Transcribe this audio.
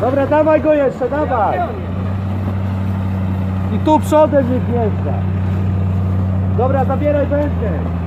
Dobra, dawaj go jeszcze, dawaj! I tu przodem nie gniezda. Dobra, zabieraj wędkę.